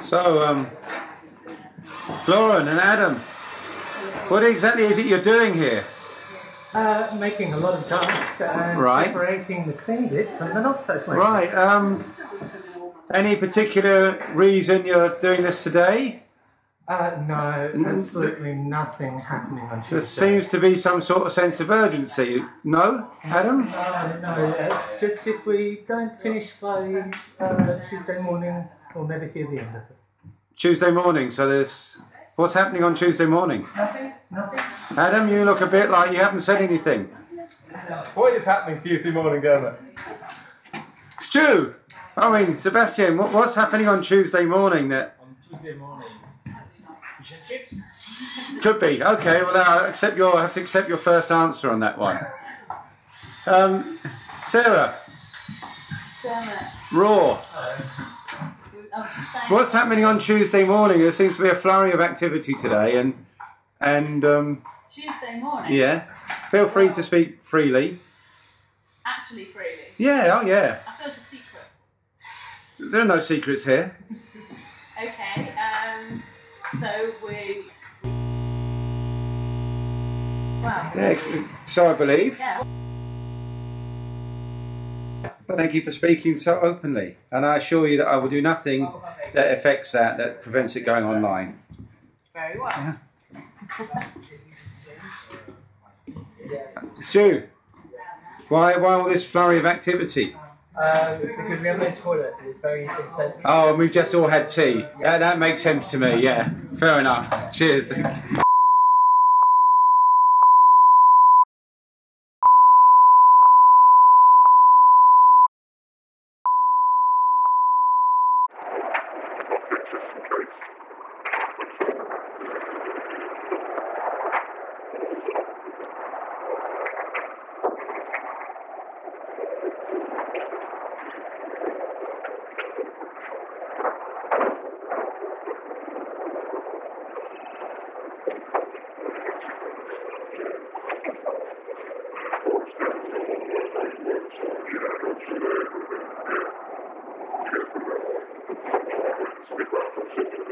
So, Lauren and Adam, what exactly is it you're doing here? Making a lot of dust and separating the clean bit from the not so clean. Right. Any particular reason you're doing this today? No, absolutely nothing happening on Tuesday. There seems to be some sort of sense of urgency. No, Adam? No, it's just if we don't finish by Tuesday morning, we'll never hear the end of it. Tuesday morning, so there's... What's happening on Tuesday morning? Nothing. Adam, you look a bit like you haven't said anything. What is happening Tuesday morning, down there? Stu! I mean, Sebastian, what's happening on Tuesday morning? On Tuesday morning... Fish and chips? Could be. Okay, well, I have to accept your first answer on that one. Sarah? Raw? What's happening on Tuesday morning? There seems to be a flurry of activity today, and Tuesday morning. Yeah. Feel free to speak freely. Actually, freely. Yeah. Oh, yeah. I feel it's a secret. There are no secrets here. Okay. So we. Wow. Yeah, so I believe. Yeah. Thank you for speaking so openly, and I assure you that I will do nothing that affects that prevents it going online. Very well. Yeah. Stu, why all this flurry of activity? Because we have no toilet, so it's very insensitive. Oh, and we've just all had tea. Yeah, that makes sense to me, yeah. Fair enough. Cheers. Thank you. Thank you.